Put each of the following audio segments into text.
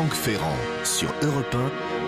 Franck Ferrand sur Europe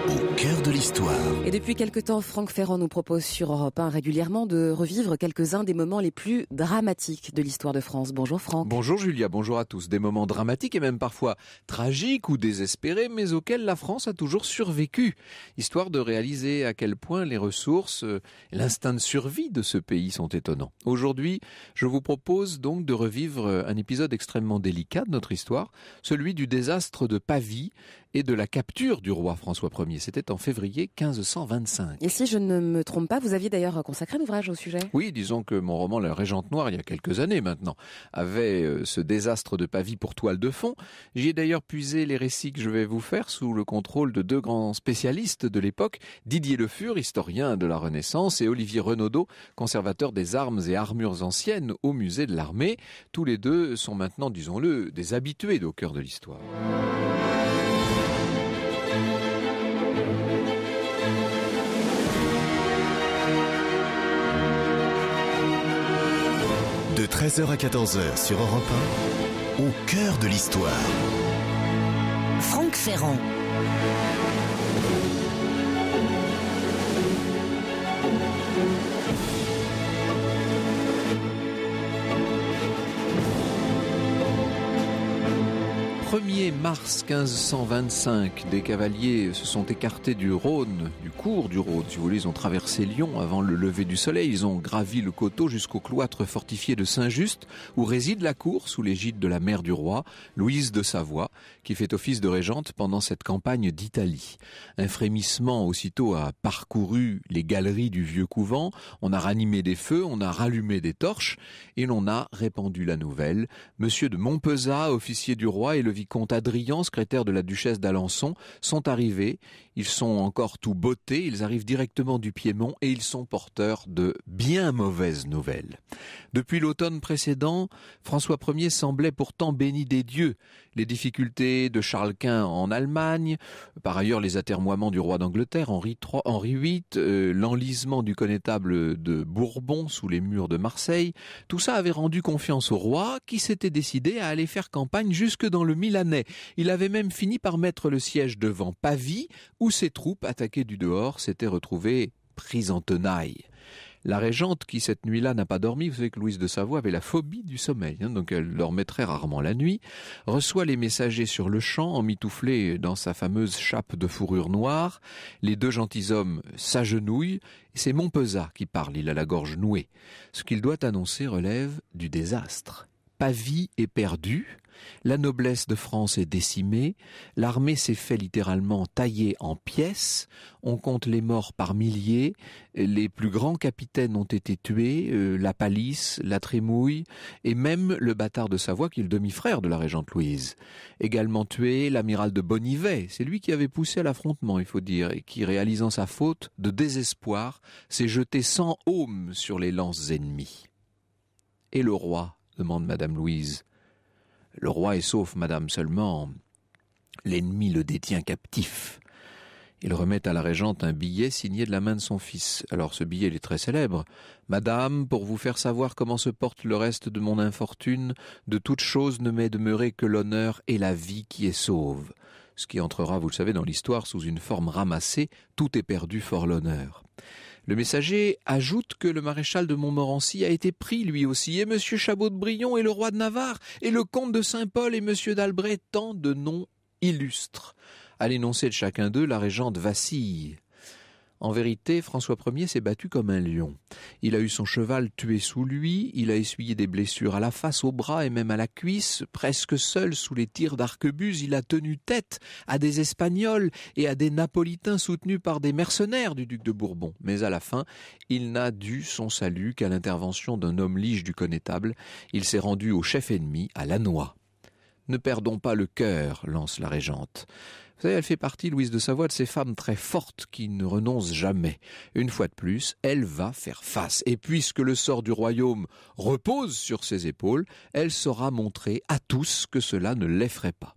1, au cœur de l'histoire. Et depuis quelque temps, Franck Ferrand nous propose sur Europe 1 régulièrement de revivre quelques-uns des moments les plus dramatiques de l'histoire de France. Bonjour Franck. Bonjour Julia, bonjour à tous. Des moments dramatiques et même parfois tragiques ou désespérés, mais auxquels la France a toujours survécu. Histoire de réaliser à quel point les ressources et l'instinct de survie de ce pays sont étonnants. Aujourd'hui, je vous propose donc de revivre un épisode extrêmement délicat de notre histoire, celui du désastre de Pavie et de la capture du roi François Ier. C'était en février 1525. Et si je ne me trompe pas, vous aviez d'ailleurs consacré un ouvrage au sujet. Oui, disons que mon roman La Régente Noire, il y a quelques années maintenant, avait ce désastre de Pavie pour toile de fond. J'y ai d'ailleurs puisé les récits que je vais vous faire sous le contrôle de deux grands spécialistes de l'époque, Didier Le Fur, historien de la Renaissance, et Olivier Renaudot, conservateur des armes et armures anciennes au musée de l'armée. Tous les deux sont maintenant, disons-le, des habitués au cœur de l'histoire. De 13h à 14h sur Europe 1, au cœur de l'histoire. Franck Ferrand. Le 1er mars 1525, des cavaliers se sont écartés du Rhône, du cours du Rhône. Si vous voulez, ils ont traversé Lyon avant le lever du soleil. Ils ont gravi le coteau jusqu'au cloître fortifié de Saint-Just, où réside la cour sous l'égide de la mère du roi, Louise de Savoie, qui fait office de régente pendant cette campagne d'Italie. Un frémissement aussitôt a parcouru les galeries du vieux couvent. On a ranimé des feux, on a rallumé des torches et l'on a répandu la nouvelle. Monsieur de Montpezat, officier du roi, et le vicomte Adrien, secrétaire de la duchesse d'Alençon, sont arrivés. Ils sont encore tout bottés, ils arrivent directement du Piémont et ils sont porteurs de bien mauvaises nouvelles. Depuis l'automne précédent, François Ier semblait pourtant béni des dieux. Les difficultés de Charles Quint en Allemagne, par ailleurs les atermoiements du roi d'Angleterre, Henri VIII, l'enlisement du connétable de Bourbon sous les murs de Marseille, tout ça avait rendu confiance au roi qui s'était décidé à aller faire campagne jusque dans le Milanais. Il avait même fini par mettre le siège devant Pavie, où ses troupes, attaquées du dehors, s'étaient retrouvées prises en tenaille. La régente, qui cette nuit-là n'a pas dormi, vous savez que Louise de Savoie avait la phobie du sommeil, hein, donc elle dormait très rarement la nuit, reçoit les messagers sur le champ, emmitouflés dans sa fameuse chape de fourrure noire. Les deux gentilshommes s'agenouillent, et c'est Montpezat qui parle, il a la gorge nouée. Ce qu'il doit annoncer relève du désastre. Pavie est perdue, la noblesse de France est décimée, l'armée s'est fait littéralement tailler en pièces, on compte les morts par milliers, les plus grands capitaines ont été tués, la Palisse, la Trémouille, et même le bâtard de Savoie, qui est le demi-frère de la régente Louise. Également tué, l'amiral de Bonnivet, c'est lui qui avait poussé à l'affrontement, il faut dire, et qui, réalisant sa faute de désespoir, s'est jeté sans aume sur les lances ennemies. Et le roi, demande Madame Louise. Le roi est sauf, madame, seulement l'ennemi le détient captif. Il remet à la régente un billet signé de la main de son fils. Alors ce billet, il est très célèbre. « Madame, pour vous faire savoir comment se porte le reste de mon infortune, de toute chose ne m'est demeuré que l'honneur et la vie qui est sauve. » Ce qui entrera, vous le savez, dans l'histoire sous une forme ramassée, « Tout est perdu fort l'honneur ». Le messager ajoute que le maréchal de Montmorency a été pris lui aussi, et M. Chabot de Brion et le roi de Navarre, et le comte de Saint-Pol et M. d'Albret, tant de noms illustres. À l'énoncé de chacun d'eux, la régente vacille. En vérité, François Ier s'est battu comme un lion. Il a eu son cheval tué sous lui, il a essuyé des blessures à la face, au bras et même à la cuisse. Presque seul, sous les tirs d'arquebuse, il a tenu tête à des Espagnols et à des Napolitains soutenus par des mercenaires du duc de Bourbon. Mais à la fin, il n'a dû son salut qu'à l'intervention d'un homme lige du connétable. Il s'est rendu au chef ennemi, à Lannoy. « Ne perdons pas le cœur », lance la régente. Vous savez, elle fait partie, Louise de Savoie, de ces femmes très fortes qui ne renoncent jamais. Une fois de plus, elle va faire face. Et puisque le sort du royaume repose sur ses épaules, elle saura montrer à tous que cela ne l'effraie pas.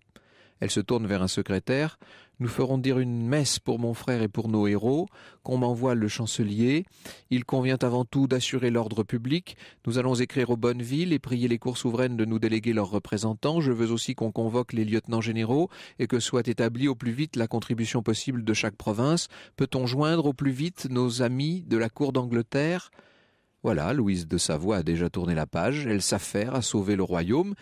Elle se tourne vers un secrétaire, Nous ferons dire une messe pour mon frère et pour nos héros, qu'on m'envoie le chancelier. Il convient avant tout d'assurer l'ordre public. Nous allons écrire aux bonnes villes et prier les cours souveraines de nous déléguer leurs représentants. Je veux aussi qu'on convoque les lieutenants généraux et que soit établie au plus vite la contribution possible de chaque province. Peut-on joindre au plus vite nos amis de la cour d'Angleterre ? Voilà, Louise de Savoie a déjà tourné la page, elle s'affaire à sauver le royaume.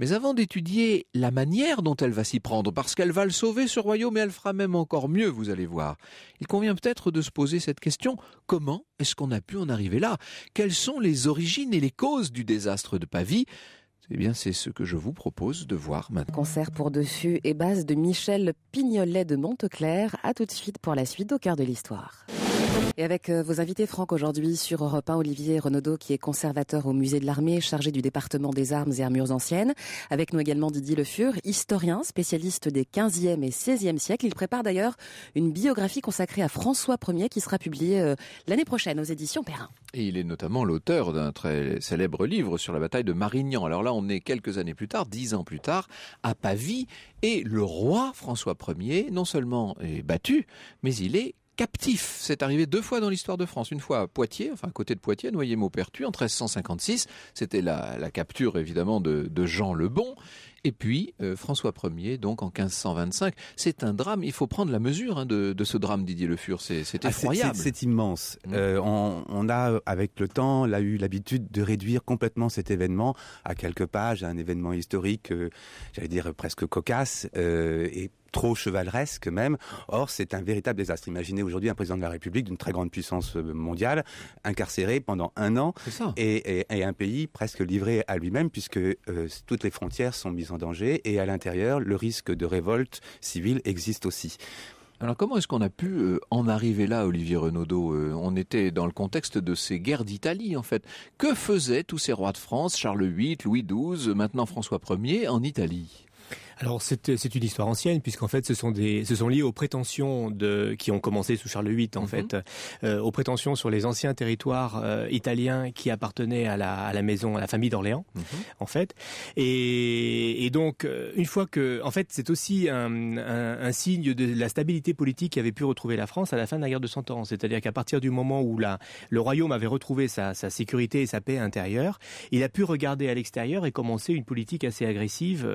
Mais avant d'étudier la manière dont elle va s'y prendre, parce qu'elle va le sauver ce royaume et elle fera même encore mieux, vous allez voir, il convient peut-être de se poser cette question, comment est-ce qu'on a pu en arriver là? Quelles sont les origines et les causes du désastre de Pavie? Eh bien, c'est ce que je vous propose de voir maintenant. Concert pour deux fûts et basse de Michel Pignolet de Monteclerc. À tout de suite pour la suite au cœur de l'histoire. Et avec vos invités, Franck, aujourd'hui sur Europe 1, Olivier Renaudot, qui est conservateur au musée de l'armée, chargé du département des armes et armures anciennes. Avec nous également Didier Le Fur, historien, spécialiste des 15e et 16e siècles. Il prépare d'ailleurs une biographie consacrée à François Ier qui sera publiée l'année prochaine aux éditions Perrin. Et il est notamment l'auteur d'un très célèbre livre sur la bataille de Marignan. Alors là, on est quelques années plus tard, 10 ans plus tard, à Pavie. Et le roi François Ier, non seulement est battu, mais il est captif. C'est arrivé 2 fois dans l'histoire de France. Une fois à Poitiers, enfin à côté de Poitiers, Noyers-Maupertuis, en 1356. C'était la capture, évidemment, de Jean le Bon. Et puis, François Ier, donc, en 1525. C'est un drame. Il faut prendre la mesure de ce drame, Didier Le Fur. C'est effroyable. C'est immense. On a, avec le temps, là, eu l'habitude de réduire complètement cet événement à quelques pages, à un événement historique, j'allais dire presque cocasse, et trop chevaleresque même. Or, c'est un véritable désastre. Imaginez aujourd'hui un président de la République d'une très grande puissance mondiale, incarcéré pendant 1 an, et un pays presque livré à lui-même, puisque toutes les frontières sont mises en danger, et à l'intérieur, le risque de révolte civile existe aussi. Alors comment est-ce qu'on a pu en arriver là, Olivier Renaudot? On était dans le contexte de ces guerres d'Italie, en fait. Que faisaient tous ces rois de France, Charles VIII, Louis XII, maintenant François Ier, en Italie? Alors c'est une histoire ancienne, puisqu'en fait ce sont liés aux prétentions qui ont commencé sous Charles VIII, en fait, aux prétentions sur les anciens territoires italiens qui appartenaient à la famille d'Orléans, en fait. Et donc une fois que, en fait, c'est aussi un signe de la stabilité politique qu'avait pu retrouver la France à la fin de la guerre de 100 ans. C'est-à-dire qu'à partir du moment où le royaume avait retrouvé sa sécurité et sa paix intérieure, il a pu regarder à l'extérieur et commencer une politique assez agressive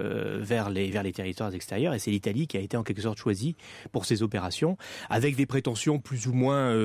vers les territoires extérieurs, et c'est l'Italie qui a été en quelque sorte choisie pour ces opérations, avec des prétentions plus ou moins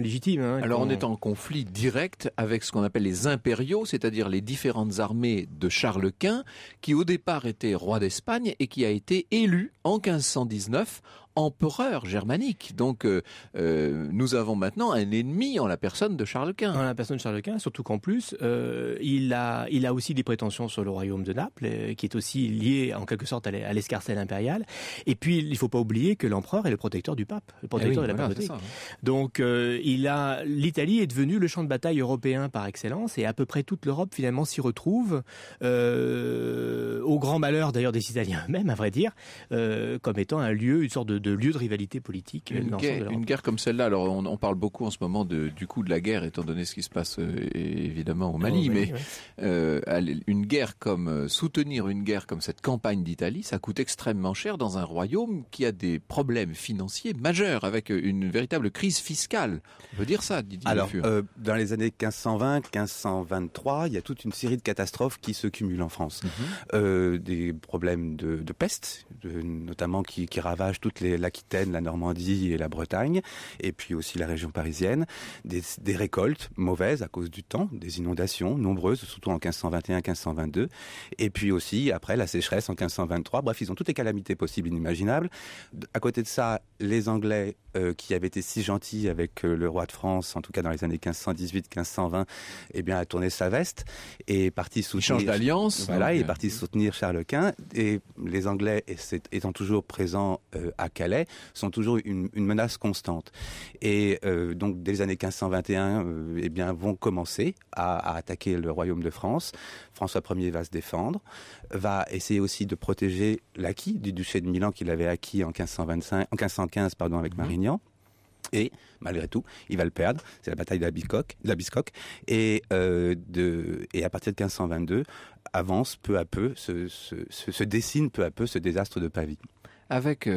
légitimes. Alors on est en conflit direct avec ce qu'on appelle les impériaux, c'est-à-dire les différentes armées de Charles Quint, qui au départ était roi d'Espagne et qui a été élu en 1519 empereur germanique. Donc nous avons maintenant un ennemi en la personne de Charles Quint. En la personne de Charles Quint, surtout qu'en plus il a aussi des prétentions sur le royaume de Naples, qui est aussi lié en quelque sorte à l'escarcelle impériale. Et puis il ne faut pas oublier que l'empereur est le protecteur du pape, le protecteur de la papauté. Ça, donc l'Italie est devenue le champ de bataille européen par excellence, et à peu près toute l'Europe finalement s'y retrouve, au grand malheur d'ailleurs des Italiens eux-mêmes, à vrai dire, comme étant un lieu, une sorte de lieu de rivalité politique. Une guerre comme celle-là, alors on parle beaucoup en ce moment du coût de la guerre, étant donné ce qui se passe évidemment au Mali, une guerre comme, soutenir une guerre comme cette campagne d'Italie, ça coûte extrêmement cher dans un royaume qui a des problèmes financiers majeurs, avec une véritable crise fiscale. On peut dire ça, Didier Le Fur. Dans les années 1520, 1523, il y a toute une série de catastrophes qui se cumulent en France. Des problèmes de peste, notamment qui ravagent toute l'Aquitaine, la Normandie et la Bretagne, et puis aussi la région parisienne, des récoltes mauvaises à cause du temps, des inondations nombreuses, surtout en 1521, 1522, et puis aussi après la sécheresse en 1523. Bref, ils ont toutes les calamités possibles, inimaginables. À côté de ça, les Anglais qui avaient été si gentils avec le roi de France, en tout cas dans les années 1518-1520, eh bien a tourné sa veste et est parti soutenir. Change d'alliance. Voilà, il est parti soutenir Charles Quint, et les Anglais étant toujours présents à Calais, sont toujours une menace constante. Et donc, dès les années 1521, eh bien, vont commencer à attaquer le royaume de France. François Ier va se défendre, va essayer aussi de protéger l'acquis du duché de Milan qu'il avait acquis en 1515, pardon, avec Marignan. Et malgré tout, il va le perdre. C'est la bataille de la Biscoque, et à partir de 1522 avance peu à peu, se dessine peu à peu ce désastre de Pavie. avec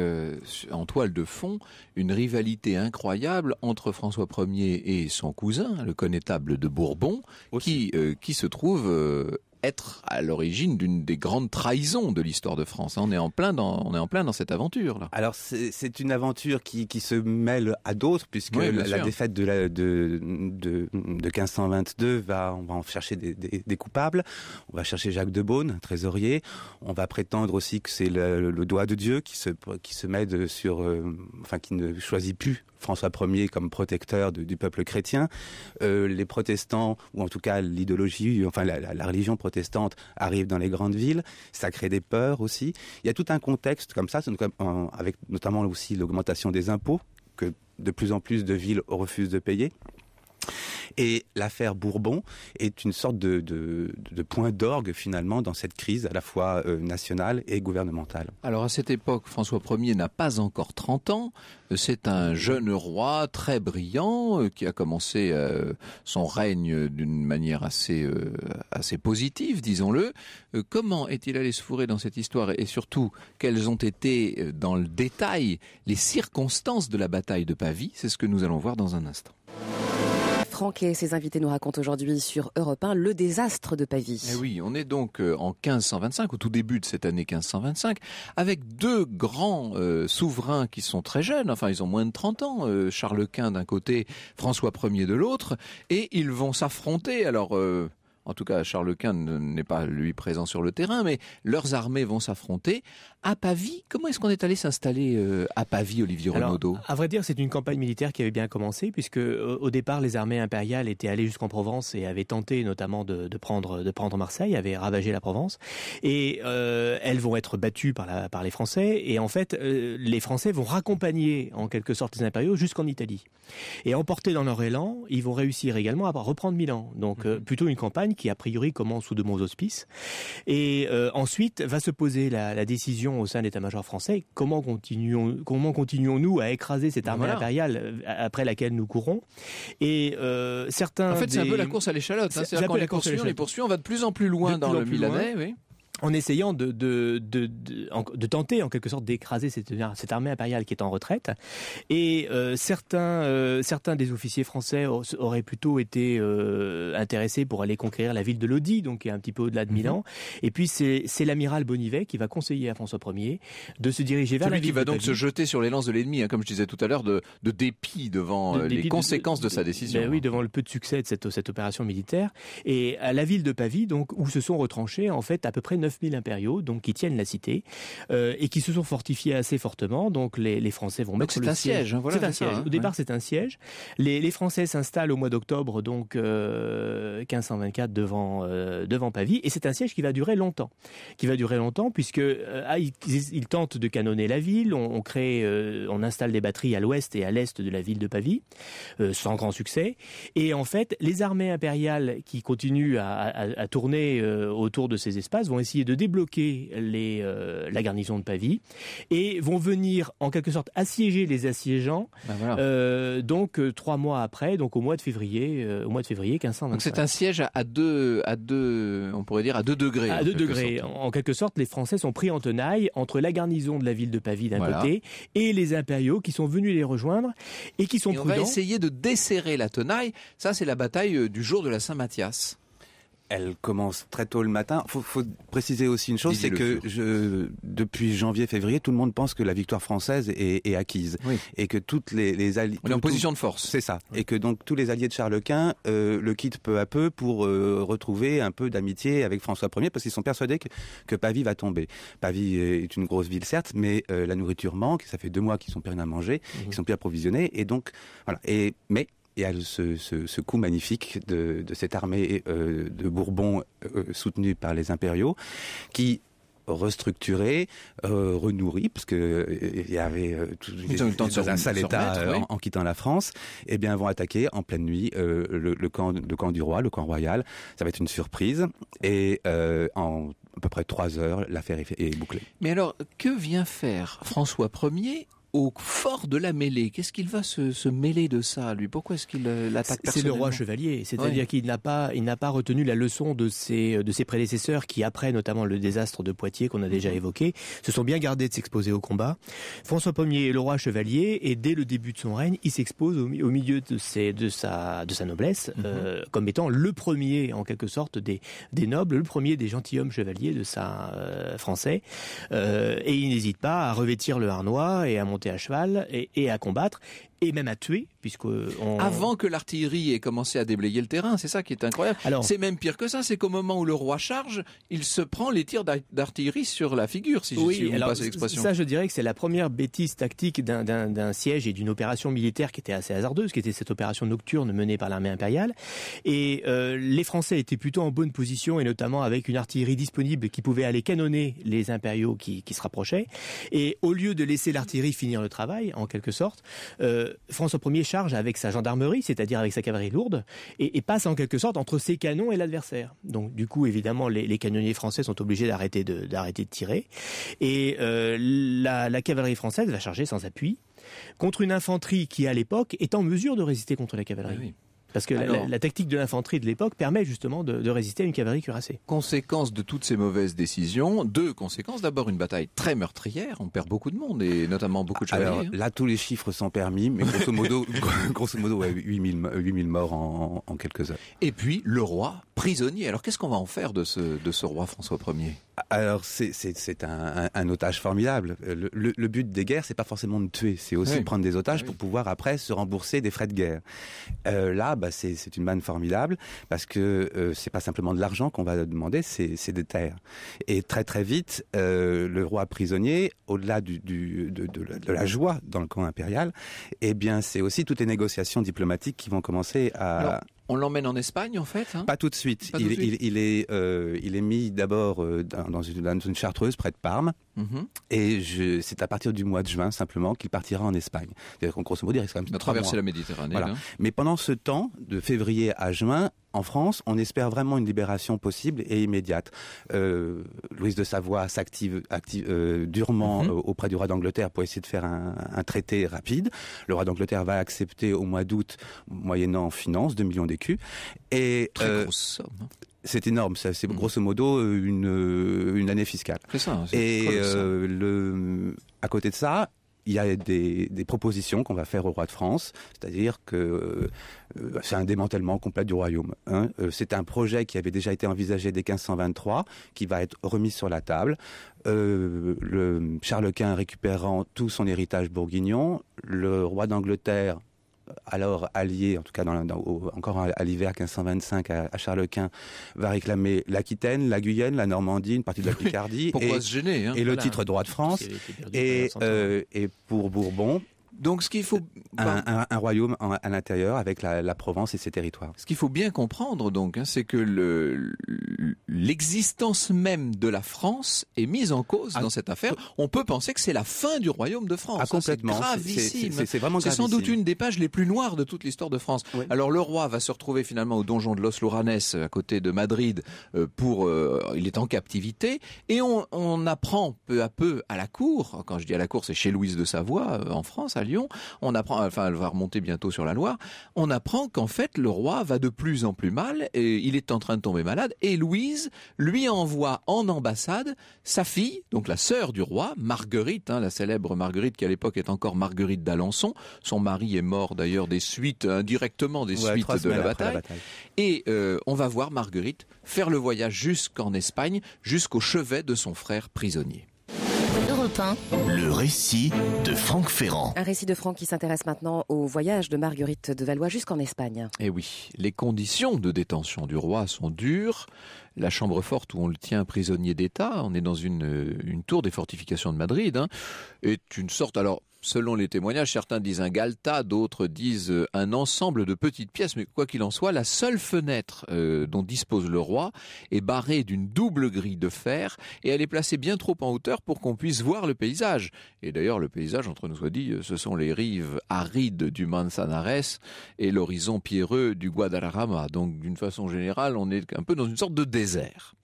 en toile de fond une rivalité incroyable entre François Ier et son cousin, le connétable de Bourbon, qui se trouve être à l'origine d'une des grandes trahisons de l'histoire de France. On est en plein dans cette aventure là. Alors c'est une aventure qui se mêle à d'autres, puisque oui, la défaite de 1522 on va en chercher des coupables. On va chercher Jacques de Beaune, trésorier. On va prétendre aussi que c'est le doigt de Dieu qui se mêle sur qui ne choisit plus François Ier comme protecteur du peuple chrétien. Les protestants, ou en tout cas l'idéologie, la religion protestante arrive dans les grandes villes, ça crée des peurs aussi. Il y a tout un contexte comme ça, avec notamment aussi l'augmentation des impôts, que de plus en plus de villes refusent de payer. Et l'affaire Bourbon est une sorte de point d'orgue finalement dans cette crise à la fois nationale et gouvernementale. Alors à cette époque, François Ier n'a pas encore 30 ans. C'est un jeune roi très brillant qui a commencé son règne d'une manière assez positive, disons-le. Comment est-il allé se fourrer dans cette histoire, et surtout, quelles ont été dans le détail les circonstances de la bataille de Pavie? C'est ce que nous allons voir dans un instant. Franck et ses invités nous racontent aujourd'hui sur Europe 1 le désastre de Pavie. Et oui, on est donc en 1525, au tout début de cette année 1525, avec deux grands souverains qui sont très jeunes, ils ont moins de 30 ans, Charles Quint d'un côté, François Ier de l'autre, et ils vont s'affronter. Alors, en tout cas, Charles Quint n'est pas lui présent sur le terrain, mais leurs armées vont s'affronter à Pavie. Comment est-ce qu'on est allé s'installer à Pavie, Olivier Renaudot? À vrai dire, c'est une campagne militaire qui avait bien commencé, puisque au départ, les armées impériales étaient allées jusqu'en Provence et avaient tenté notamment de prendre Marseille, avaient ravagé la Provence. Et elles vont être battues par les Français. Et en fait, les Français vont raccompagner en quelque sorte les impériaux jusqu'en Italie. Et emportés dans leur élan, ils vont réussir également à reprendre Milan. Donc plutôt une campagne qui a priori commence sous de bons auspices, et ensuite va se poser la décision au sein de l'état-major français: comment continuons-nous à écraser cette armée impériale après laquelle nous courons? Et certains, en fait, c'est un peu la course à l'échalote, hein, c'est-à-dire qu'on les poursuit, on va de plus en plus loin dans le Milanais, oui, en essayant de tenter en quelque sorte d'écraser cette armée impériale qui est en retraite. Et certains des officiers français auraient plutôt été intéressés pour aller conquérir la ville de Lodi, donc qui est un petit peu au-delà de Milan. Et puis c'est l'amiral Bonnivet qui va conseiller à François Ier de se diriger vers la ville de Lodi. Celui qui va donc se jeter sur les lances de l'ennemi, hein, comme je disais tout à l'heure, de dépit devant les conséquences de sa décision. Ben oui, devant le peu de succès de cette opération militaire. Et à la ville de Pavie, donc, où se sont retranchés en fait à peu près 9000 impériaux, donc qui tiennent la cité, et qui se sont fortifiés assez fortement. Donc les Français vont mettre le siège. C'est un siège. Au départ, c'est un siège. Les Français s'installent au mois d'octobre, donc 1524, devant Pavie, et c'est un siège qui va durer longtemps. Puisque ils tentent de canonner la ville. On installe des batteries à l'ouest et à l'est de la ville de Pavie, sans grand succès. Et en fait, les armées impériales qui continuent à tourner autour de ces espaces vont essayer de débloquer la garnison de Pavie, et vont venir en quelque sorte assiéger les assiégeants. Donc 3 mois après, donc au mois de février 1525. Donc c'est un siège à deux degrés. En quelque sorte, les Français sont pris en tenaille entre la garnison de la ville de Pavie d'un côté et les impériaux qui sont venus les rejoindre et qui sont prudents. On va essayer de desserrer la tenaille. Ça, c'est la bataille du jour de la Saint-Mathias. Elle commence très tôt le matin. Faut préciser aussi une chose, c'est que depuis janvier-février, tout le monde pense que la victoire française est acquise, oui, et que toutes les alliés en position de force. C'est ça. Oui. Et que donc tous les alliés de Charles Quint le quittent peu à peu pour retrouver un peu d'amitié avec François Ier, parce qu'ils sont persuadés que Pavie va tomber. Pavie est une grosse ville certes, mais la nourriture manque. Ça fait 2 mois qu'ils sont plus rien à manger, qu'ils sont plus approvisionnés, et donc voilà. Et à ce coup magnifique de cette armée de Bourbon soutenue par les impériaux, qui restructurée, renourrie, parce que il y avait un sale état en quittant la France, et bien vont attaquer en pleine nuit le camp du roi, le camp royal. Ça va être une surprise, et en à peu près 3 heures, l'affaire est bouclée. Mais alors, que vient faire François Ier au fort de la mêlée. Qu'est-ce qu'il va se mêler de ça, lui? Pourquoi est-ce qu'il l'attaque personnellement? C'est le roi chevalier, c'est-à-dire qu'il n'a pas retenu la leçon de ses prédécesseurs qui, après notamment le désastre de Poitiers qu'on a déjà évoqué, se sont bien gardés de s'exposer au combat. François Ier est le roi chevalier et dès le début de son règne, il s'expose au milieu de sa noblesse comme étant le premier, en quelque sorte, des nobles, le premier des gentilshommes chevaliers de sa français. Et il n'hésite pas à revêtir le harnois et à monter à cheval et à combattre. Et même à tuer, puisque avant que l'artillerie ait commencé à déblayer le terrain, c'est ça qui est incroyable. C'est même pire que ça, c'est qu'au moment où le roi charge, il se prend les tirs d'artillerie sur la figure, si je ne sais pas cette expression. Ça, je dirais que c'est la première bêtise tactique d'un siège et d'une opération militaire qui était assez hasardeuse, qui était cette opération nocturne menée par l'armée impériale. Et les Français étaient plutôt en bonne position, et notamment avec une artillerie disponible qui pouvait aller canonner les impériaux qui se rapprochaient. Et au lieu de laisser l'artillerie finir le travail, en quelque sorte, François Ier charge avec sa gendarmerie, c'est-à-dire avec sa cavalerie lourde, et passe en quelque sorte entre ses canons et l'adversaire. Donc du coup, évidemment, les canonniers français sont obligés d'arrêter de tirer. Et la cavalerie française va charger sans appui contre une infanterie qui, à l'époque, est en mesure de résister contre la cavalerie. Oui. Parce que la tactique de l'infanterie de l'époque permet justement de résister à une cavalerie cuirassée. Conséquence de toutes ces mauvaises décisions, deux conséquences. D'abord, une bataille très meurtrière. On perd beaucoup de monde et notamment beaucoup de chevaliers. Là, tous les chiffres sont permis, mais grosso modo ouais, 8000 morts en quelques heures. Et puis, le roi prisonnier. Alors, qu'est-ce qu'on va en faire de ce roi François Ier? Alors, c'est un otage formidable. Le but des guerres, c'est pas forcément de tuer, c'est aussi de prendre des otages pour pouvoir après se rembourser des frais de guerre. Là, c'est une manne formidable parce que c'est pas simplement de l'argent qu'on va demander, c'est des terres. Et très très vite, le roi prisonnier, au-delà de la joie dans le camp impérial, eh bien, c'est aussi toutes les négociations diplomatiques qui vont commencer à... Non. On l'emmène en Espagne, en fait, hein? Pas tout de suite. Il est mis d'abord dans une chartreuse près de Parme. Et c'est à partir du mois de juin, simplement, qu'il partira en Espagne. C'est-à-dire qu'en grosso modo, il reste quand même 3 mois. La Méditerranée. Voilà. Mais pendant ce temps, de février à juin, en France, on espère vraiment une libération possible et immédiate. Louise de Savoie s'active durement auprès du roi d'Angleterre pour essayer de faire un traité rapide. Le roi d'Angleterre va accepter au mois d'août, moyennant finance, 2 millions d'écus. Très grosse somme. C'est énorme, c'est grosso modo une année fiscale. C'est ça. Et à côté de ça, il y a des propositions qu'on va faire au roi de France, c'est-à-dire que c'est un démantèlement complet du royaume. C'est un projet qui avait déjà été envisagé dès 1523, qui va être remis sur la table. Charles Quint récupérant tout son héritage bourguignon, le roi d'Angleterre, alors allié, en tout cas encore à l'hiver 1525 à Charles Quint, va réclamer l'Aquitaine, la Guyenne, la Normandie, une partie de la Picardie. Pourquoi se gêner, hein? Et le titre droit de France, et pour Bourbon. Donc ce qu'il faut... Un royaume à l'intérieur avec la Provence et ses territoires. Ce qu'il faut bien comprendre donc, c'est que l'existence même de la France est mise en cause dans cette affaire. On peut penser que c'est la fin du royaume de France. Complètement. C'est gravissime. C'est vraiment gravissime. C'est sans doute une des pages les plus noires de toute l'histoire de France. Oui. Alors le roi va se retrouver finalement au donjon de Los Luranès à côté de Madrid il est en captivité et on apprend peu à peu à la cour, quand je dis à la cour c'est chez Louise de Savoie en France, à Lyon, on apprend, enfin elle va remonter bientôt sur la Loire, on apprend qu'en fait le roi va de plus en plus mal et il est en train de tomber malade et Louise lui envoie en ambassade sa fille, donc la sœur du roi, Marguerite, la célèbre Marguerite qui à l'époque est encore Marguerite d'Alençon, son mari est mort d'ailleurs des suites, indirectement des suites de la bataille. Et on va voir Marguerite faire le voyage jusqu'en Espagne, jusqu'au chevet de son frère prisonnier. Le récit de Franck Ferrand. Un récit de Franck qui s'intéresse maintenant au voyage de Marguerite de Valois jusqu'en Espagne. Eh oui, les conditions de détention du roi sont dures. La chambre forte où on le tient prisonnier d'État, on est dans une tour des fortifications de Madrid, est une sorte... alors. Selon les témoignages, certains disent un galta, d'autres disent un ensemble de petites pièces, mais quoi qu'il en soit, la seule fenêtre dont dispose le roi est barrée d'une double grille de fer et elle est placée bien trop en hauteur pour qu'on puisse voir le paysage. Et d'ailleurs, le paysage, entre nous soit dit, ce sont les rives arides du Manzanares et l'horizon pierreux du Guadarrama. Donc, d'une façon générale, on est un peu dans une sorte de désert.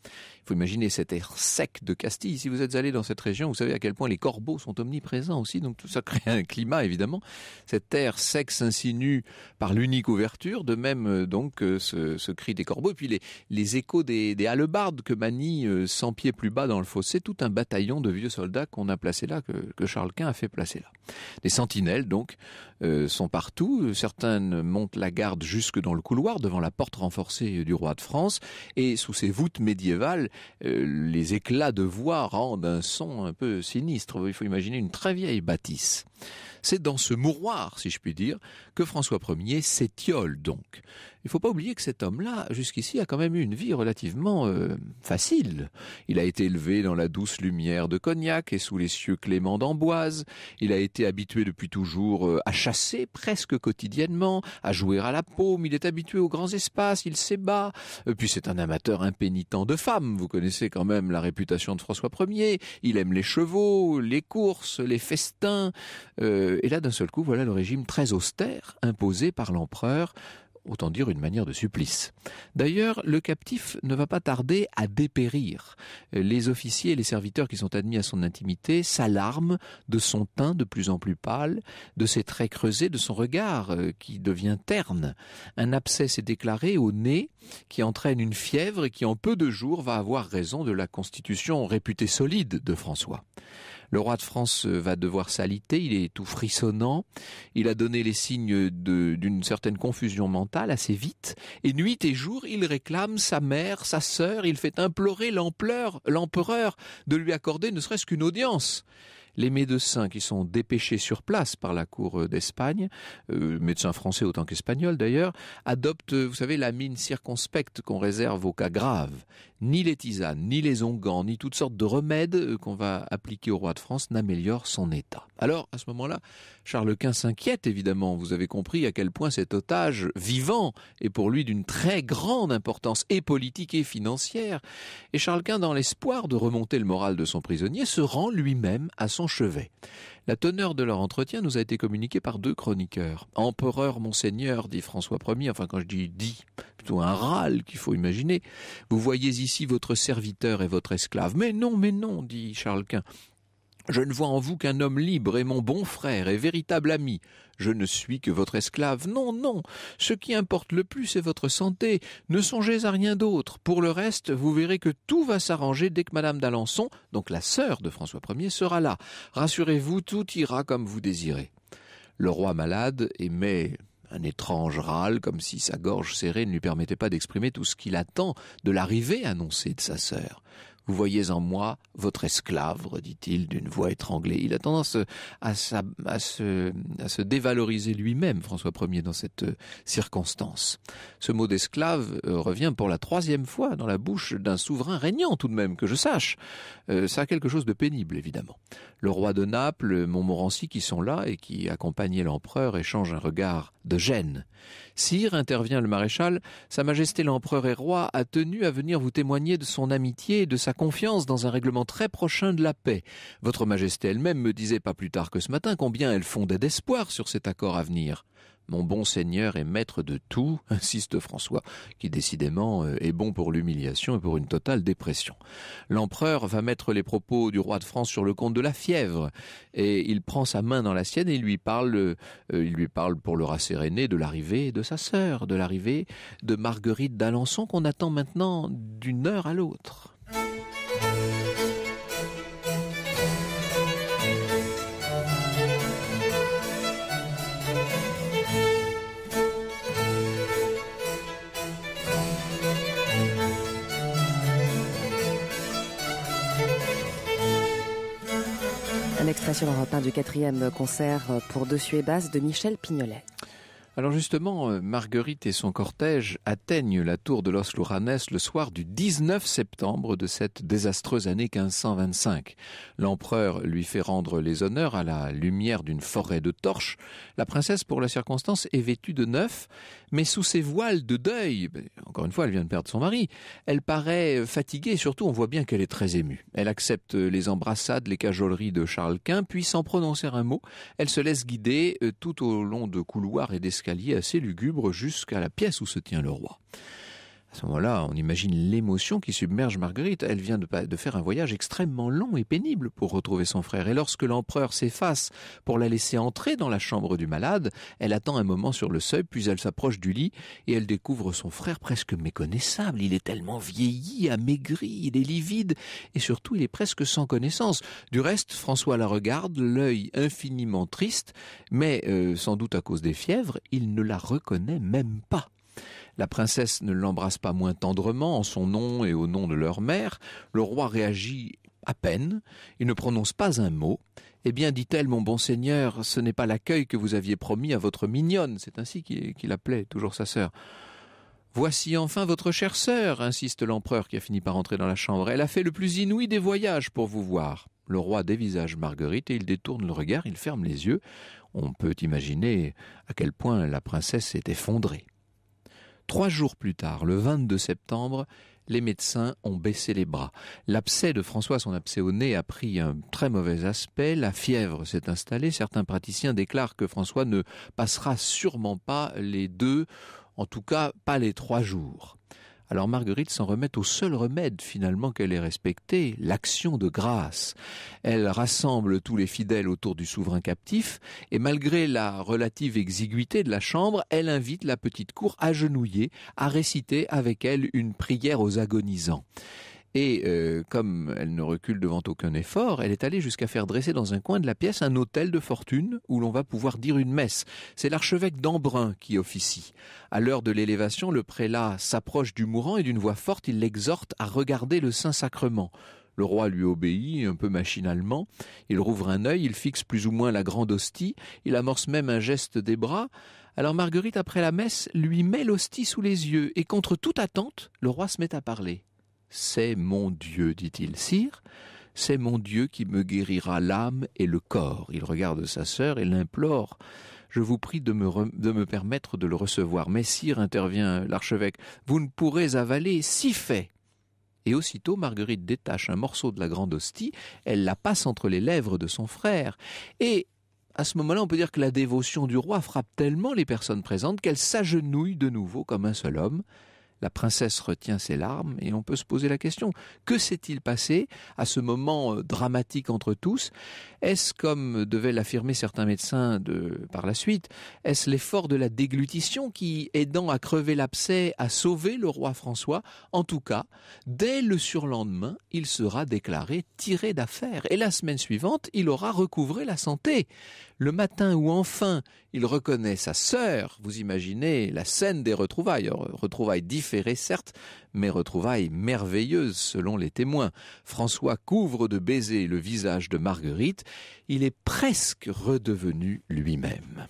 Vous imaginez cet air sec de Castille. Si vous êtes allé dans cette région, vous savez à quel point les corbeaux sont omniprésents aussi. Donc tout ça crée un climat, évidemment. Cet air sec s'insinue par l'unique ouverture. De même, donc, ce cri des corbeaux. Et puis les échos des hallebardes que manie 100 pieds plus bas dans le fossé. Tout un bataillon de vieux soldats qu'on a placé là, que Charles Quint a fait placer là. Des sentinelles, donc, sont partout. Certaines montent la garde jusque dans le couloir, devant la porte renforcée du roi de France. Et sous ces voûtes médiévales, les éclats de voix rendent un son un peu sinistre. Il faut imaginer une très vieille bâtisse. C'est dans ce mouroir, si je puis dire, que François Ier s'étiole donc. Il ne faut pas oublier que cet homme-là, jusqu'ici, a quand même eu une vie relativement facile. Il a été élevé dans la douce lumière de Cognac et sous les cieux cléments d'Amboise. Il a été habitué depuis toujours à chasser presque quotidiennement, à jouer à la paume. Il est habitué aux grands espaces, il s'ébat. Puis c'est un amateur impénitent de femmes. Vous connaissez quand même la réputation de François Ier. Il aime les chevaux, les courses, les festins. Et là, d'un seul coup, voilà le régime très austère imposé par l'empereur. Autant dire une manière de supplice. D'ailleurs, le captif ne va pas tarder à dépérir. Les officiers et les serviteurs qui sont admis à son intimité s'alarment de son teint de plus en plus pâle, de ses traits creusés, de son regard qui devient terne. Un abcès est déclaré au nez qui entraîne une fièvre et qui en peu de jours va avoir raison de la constitution réputée solide de François. Le roi de France va devoir s'aliter, il est tout frissonnant, il a donné les signes d'une certaine confusion mentale assez vite, et nuit et jour, il réclame sa mère, sa sœur, il fait implorer l'empereur de lui accorder ne serait-ce qu'une audience. Les médecins qui sont dépêchés sur place par la cour d'Espagne, médecins français autant qu'espagnols d'ailleurs, adoptent, vous savez, la mine circonspecte qu'on réserve aux cas graves. Ni les tisanes, ni les onguents, ni toutes sortes de remèdes qu'on va appliquer au roi de France n'améliorent son état. Alors, à ce moment-là, Charles Quint s'inquiète évidemment. Vous avez compris à quel point cet otage vivant est pour lui d'une très grande importance et politique et financière. Et Charles Quint, dans l'espoir de remonter le moral de son prisonnier, se rend lui-même à son chevet. La teneur de leur entretien nous a été communiquée par deux chroniqueurs. « Empereur, monseigneur, dit François Ier, enfin quand je dis « dit », plutôt un râle qu'il faut imaginer, vous voyez ici votre serviteur et votre esclave. »« mais non, dit Charles Quint. » Je ne vois en vous qu'un homme libre et mon bon frère et véritable ami. Je ne suis que votre esclave. Non. Ce qui importe le plus, c'est votre santé. Ne songez à rien d'autre. Pour le reste, vous verrez que tout va s'arranger dès que Madame d'Alençon, donc la sœur de François Ier, sera là. Rassurez-vous, tout ira comme vous désirez. Le roi malade émet un étrange râle, comme si sa gorge serrée ne lui permettait pas d'exprimer tout ce qu'il attend de l'arrivée annoncée de sa sœur. « Vous voyez en moi votre esclave, dit-il d'une voix étranglée. » Il a tendance à se dévaloriser lui-même, François Ier, dans cette circonstance. Ce mot d'esclave revient pour la troisième fois dans la bouche d'un souverain régnant tout de même, que je sache. Ça a quelque chose de pénible, évidemment. Le roi de Naples, Montmorency, qui sont là et qui accompagnaient l'empereur, échangent un regard de gêne. « Sire, intervient le maréchal, Sa Majesté l'empereur et roi a tenu à venir vous témoigner de son amitié et de sa confiance dans un règlement très prochain de la paix. Votre Majesté elle-même me disait pas plus tard que ce matin combien elle fondait d'espoir sur cet accord à venir. Mon bon seigneur est maître de tout, insiste François, qui décidément est bon pour l'humiliation et pour une totale dépression. L'empereur va mettre les propos du roi de France sur le compte de la fièvre et il prend sa main dans la sienne et il lui parle pour le rasséréner de l'arrivée de sa sœur, de l'arrivée de Marguerite d'Alençon qu'on attend maintenant d'une heure à l'autre. Un extrait sur Europe 1 du 4e concert pour deux suées basses de Michel Pignolet. Alors justement, Marguerite et son cortège atteignent la tour de Los Lujanes le soir du 19 septembre de cette désastreuse année 1525. L'empereur lui fait rendre les honneurs à la lumière d'une forêt de torches. La princesse, pour la circonstance, est vêtue de neuf, mais sous ses voiles de deuil, encore une fois, elle vient de perdre son mari, elle paraît fatiguée et surtout, on voit bien qu'elle est très émue. Elle accepte les embrassades, les cajoleries de Charles Quint, puis sans prononcer un mot, elle se laisse guider tout au long de couloirs et d'escaliers assez lugubre jusqu'à la pièce où se tient le roi. À ce moment-là, on imagine l'émotion qui submerge Marguerite. Elle vient de faire un voyage extrêmement long et pénible pour retrouver son frère. Et lorsque l'empereur s'efface pour la laisser entrer dans la chambre du malade, elle attend un moment sur le seuil, puis elle s'approche du lit et elle découvre son frère presque méconnaissable. Il est tellement vieilli, amaigri, il est livide et surtout il est presque sans connaissance. Du reste, François la regarde, l'œil infiniment triste, mais sans doute à cause des fièvres, il ne la reconnaît même pas. La princesse ne l'embrasse pas moins tendrement en son nom et au nom de leur mère. Le roi réagit à peine, il ne prononce pas un mot. « Eh bien, dit-elle, mon bon seigneur, ce n'est pas l'accueil que vous aviez promis à votre mignonne. » C'est ainsi qu'il appelait toujours sa sœur. « Voici enfin votre chère sœur, insiste l'empereur qui a fini par entrer dans la chambre. « Elle a fait le plus inouï des voyages pour vous voir. » Le roi dévisage Marguerite et il détourne le regard, il ferme les yeux. On peut imaginer à quel point la princesse s'est effondrée. 3 jours plus tard, le 22 septembre, les médecins ont baissé les bras. L'abcès de François, son abcès au nez, a pris un très mauvais aspect. La fièvre s'est installée. Certains praticiens déclarent que François ne passera sûrement pas les 2, en tout cas pas les 3 jours. Alors Marguerite s'en remet au seul remède finalement qu'elle ait respecté, l'action de grâce. Elle rassemble tous les fidèles autour du souverain captif et malgré la relative exiguïté de la chambre, elle invite la petite cour agenouillée à réciter avec elle une prière aux agonisants. Et comme elle ne recule devant aucun effort, elle est allée jusqu'à faire dresser dans un coin de la pièce un autel de fortune où l'on va pouvoir dire une messe. C'est l'archevêque d'Embrun qui officie. À l'heure de l'élévation, le prélat s'approche du mourant et d'une voix forte, il l'exhorte à regarder le Saint-Sacrement. Le roi lui obéit, un peu machinalement. Il rouvre un œil, il fixe plus ou moins la grande hostie. Il amorce même un geste des bras. Alors Marguerite, après la messe, lui met l'hostie sous les yeux. Et contre toute attente, le roi se met à parler. « C'est mon Dieu, dit-il, sire, c'est mon Dieu qui me guérira l'âme et le corps. » Il regarde sa sœur et l'implore. « Je vous prie de me permettre de le recevoir. »« Mais sire, intervient l'archevêque, vous ne pourrez avaler 6 faits. » Et aussitôt, Marguerite détache un morceau de la grande hostie, elle la passe entre les lèvres de son frère. Et à ce moment-là, on peut dire que la dévotion du roi frappe tellement les personnes présentes qu'elles s'agenouillent de nouveau comme un seul homme. La princesse retient ses larmes et on peut se poser la question. Que s'est-il passé à ce moment dramatique entre tous? Est-ce, comme devaient l'affirmer certains médecins par la suite, est-ce l'effort de la déglutition qui, aidant à crever l'abcès, a sauvé le roi François? En tout cas, dès le surlendemain, il sera déclaré tiré d'affaire. Et la semaine suivante, il aura recouvré la santé. Le matin où enfin il reconnaît sa sœur, vous imaginez la scène des retrouvailles. Retrouvailles différées certes, mais retrouvailles merveilleuses selon les témoins. François couvre de baisers le visage de Marguerite. Il est presque redevenu lui-même.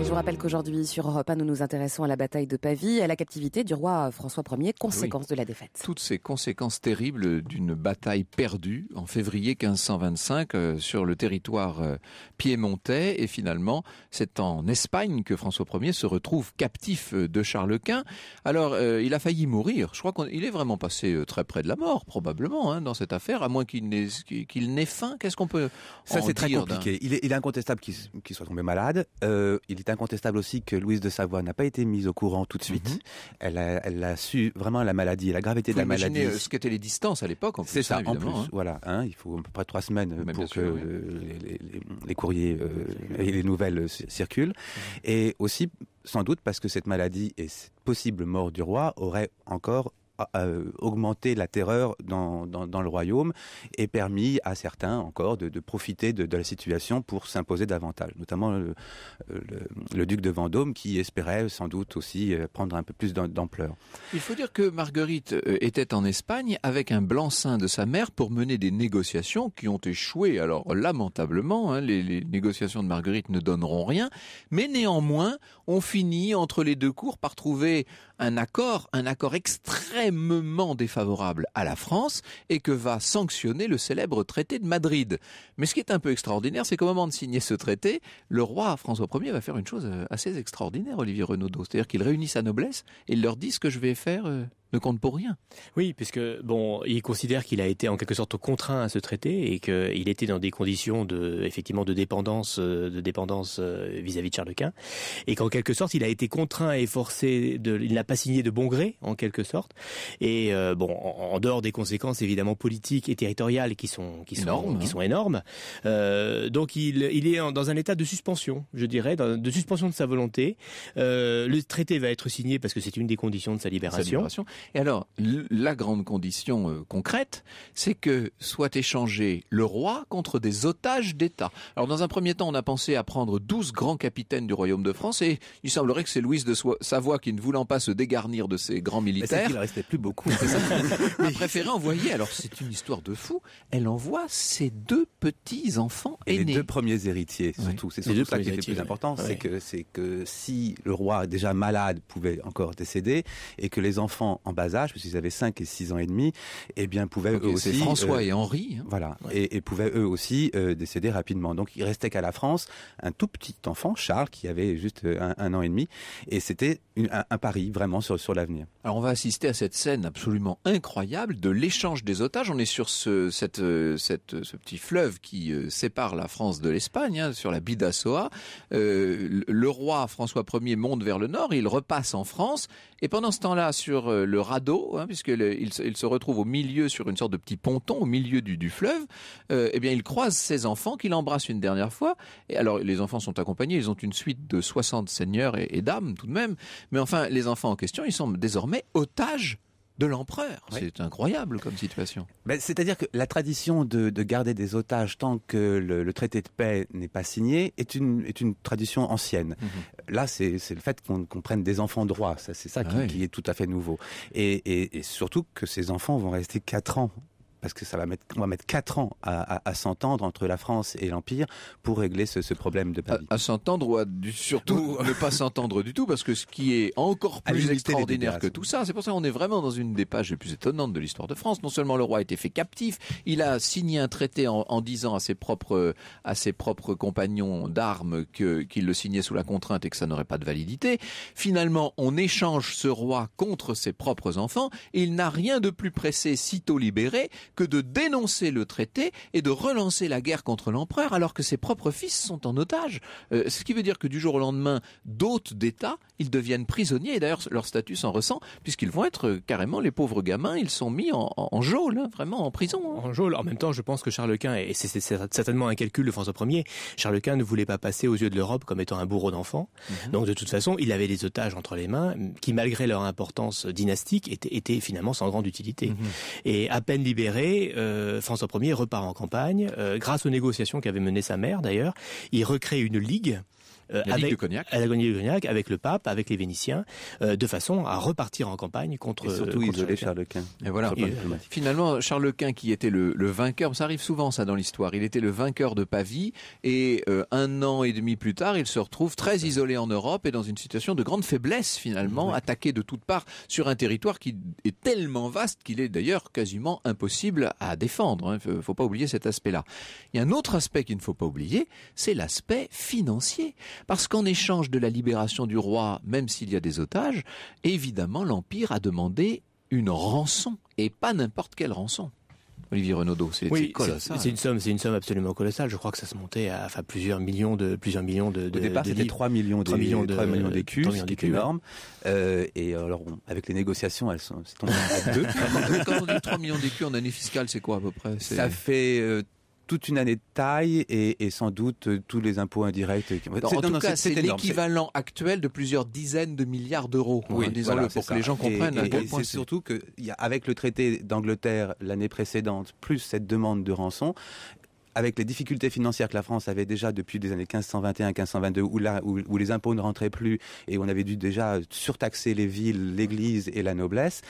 Et je vous rappelle qu'aujourd'hui, sur Europe 1, nous nous intéressons à la bataille de Pavie, à la captivité du roi François Ier, conséquence de la défaite. Toutes ces conséquences terribles d'une bataille perdue en février 1525 sur le territoire piémontais. Et finalement, c'est en Espagne que François Ier se retrouve captif de Charles Quint. Alors, il a failli mourir. Je crois qu'il est vraiment passé très près de la mort, probablement, hein, dans cette affaire, à moins qu'il n'ait faim. Qu'est-ce qu'on peut en dire? Ça, c'est très compliqué. Il est incontestable qu'il soit tombé malade. Il est incontestable aussi que Louise de Savoie n'a pas été mise au courant tout de suite. Elle a su vraiment la maladie, la gravité de la maladie. Ce qu'étaient les distances à l'époque, en plus. C'est ça, en plus. Hein. Voilà, hein, il faut à peu près 3 semaines pour que les courriers et les nouvelles circulent. Et aussi, sans doute, parce que cette maladie et cette possible mort du roi auraient encore augmenter la terreur dans le royaume et permis à certains encore de profiter de la situation pour s'imposer davantage, notamment le duc de Vendôme qui espérait sans doute aussi prendre un peu plus d'ampleur. Il faut dire que Marguerite était en Espagne avec un blanc-seing de sa mère pour mener des négociations qui ont échoué. Alors lamentablement, hein, les négociations de Marguerite ne donneront rien, mais néanmoins on finit entre les deux cours par trouver un accord extrêmement défavorable à la France et que va sanctionner le célèbre traité de Madrid. Mais ce qui est un peu extraordinaire, c'est qu'au moment de signer ce traité, le roi François Ier va faire une chose assez extraordinaire, Olivier Renaudot. C'est-à-dire qu'il réunit sa noblesse et il leur dit ce que je vais faire ne compte pour rien. Oui, puisque bon, il considère qu'il a été en quelque sorte contraint à ce traité et qu'il était dans des conditions de, effectivement, de dépendance vis-à-vis de Charles Quint, et qu'en quelque sorte il a été contraint et forcé de, il n'a pas signé de bon gré en quelque sorte. Et bon, en dehors des conséquences évidemment politiques et territoriales qui sont énormes, donc il est dans un état de suspension, je dirais, de suspension de sa volonté. Le traité va être signé parce que c'est une des conditions de sa libération. Et alors, la grande condition concrète, c'est que soit échangé le roi contre des otages d'État. Alors, dans un premier temps, on a pensé à prendre 12 grands capitaines du royaume de France, et il semblerait que c'est Louise de Savoie qui, ne voulant pas se dégarnir de ses grands militaires... Bah, il en restait plus beaucoup. C'est ça. A préféré envoyer, alors c'est une histoire de fou, elle envoie ses 2 petits-enfants aînés. Et les 2 premiers héritiers, surtout. Oui. C'est surtout ça qui est le plus important, oui. c'est que si le roi, déjà malade, pouvait encore décéder, et que les enfants en bas âge, parce qu'ils avaient 5 et 6 ans et demi, eh bien pouvaient eux aussi... François et Henri. Hein. Voilà, ouais. et pouvaient eux aussi décéder rapidement. Donc il restait qu'à la France un tout petit enfant, Charles, qui avait juste un an et demi, et c'était un pari vraiment sur l'avenir. Alors on va assister à cette scène absolument incroyable de l'échange des otages. On est sur ce petit fleuve qui sépare la France de l'Espagne, hein, sur la Bidassoa. Le roi François Ier monte vers le nord, il repasse en France, et pendant ce temps-là, sur le radeau, hein, puisqu'il se retrouve au milieu sur une sorte de petit ponton au milieu du fleuve, eh bien il croise ses enfants qu'il embrasse une dernière fois. Et alors les enfants sont accompagnés, ils ont une suite de 60 seigneurs et dames tout de même, mais enfin les enfants en question, ils sont désormais otages de l'empereur. Oui. C'est incroyable comme situation. Ben, c'est-à-dire que la tradition de garder des otages tant que le traité de paix n'est pas signé est une tradition ancienne. Mm-hmm. Là, c'est le fait qu'on prenne des enfants droits. C'est ça qui est tout à fait nouveau. Et surtout que ces enfants vont rester 4 ans. Parce que on va mettre 4 ans à s'entendre entre la France et l'Empire pour régler ce problème de Pavie. À s'entendre ou surtout ne pas s'entendre du tout, parce que ce qui est encore plus extraordinaire que tout ça, c'est pour ça qu'on est vraiment dans une des pages les plus étonnantes de l'histoire de France. Non seulement le roi a été fait captif, il a signé un traité en disant à ses propres compagnons d'armes qu'il le signait sous la contrainte et que ça n'aurait pas de validité. Finalement, on échange ce roi contre ses propres enfants, et il n'a rien de plus pressé, sitôt libéré, que de dénoncer le traité et de relancer la guerre contre l'empereur alors que ses propres fils sont en otage. Ce qui veut dire que du jour au lendemain, d'hôtes d'État, ils deviennent prisonniers, et d'ailleurs leur statut s'en ressent, puisqu'ils vont être carrément, les pauvres gamins, ils sont mis en geôle, hein, vraiment en prison. Hein. En geôle. En même temps, je pense que Charles Quint, et c'est certainement un calcul de François Ier, Charles Quint ne voulait pas passer aux yeux de l'Europe comme étant un bourreau d'enfants. Mm-hmm. Donc de toute façon, il avait des otages entre les mains qui, malgré leur importance dynastique, étaient finalement sans grande utilité. Mm-hmm. Et à peine libérés, François Ier repart en campagne. Grâce aux négociations qu'avait menées sa mère d'ailleurs, il recrée une ligue avec le pape, avec les Vénitiens, de façon à repartir en campagne contre... Et surtout isoler Charles Quint. Et voilà. Finalement, Charles Quint, qui était le vainqueur, ça arrive souvent ça dans l'histoire, il était le vainqueur de Pavie, et un an et demi plus tard, il se retrouve très isolé en Europe et dans une situation de grande faiblesse finalement, attaqué de toutes parts sur un territoire qui est tellement vaste qu'il est d'ailleurs quasiment impossible à défendre. Hein. Faut pas oublier cet aspect-là. Il y a un autre aspect qu'il ne faut pas oublier, c'est l'aspect financier. Parce qu'en échange de la libération du roi, même s'il y a des otages, évidemment l'Empire a demandé une rançon, et pas n'importe quelle rançon. Olivier Renaudot, c'est colossal. C'est une somme absolument colossale. Je crois que ça se montait à plusieurs millions de. Au départ, c'était 3 millions d'écus, ce qui est énorme. Et alors, avec les négociations, elles sont tombées à 2. Quand on dit 3 millions d'écus en année fiscale, c'est quoi à peu près? Ça fait toute une année de taille et sans doute tous les impôts indirects. En tout cas, c'est l'équivalent actuel de plusieurs dizaines de milliards d'euros. Oui, hein, pour que les gens comprennent. Et c'est surtout qu'avec le traité d'Angleterre l'année précédente, plus cette demande de rançon, avec les difficultés financières que la France avait déjà depuis les années 1521, 1522, où les impôts ne rentraient plus et on avait dû déjà surtaxer les villes, l'église et la noblesse,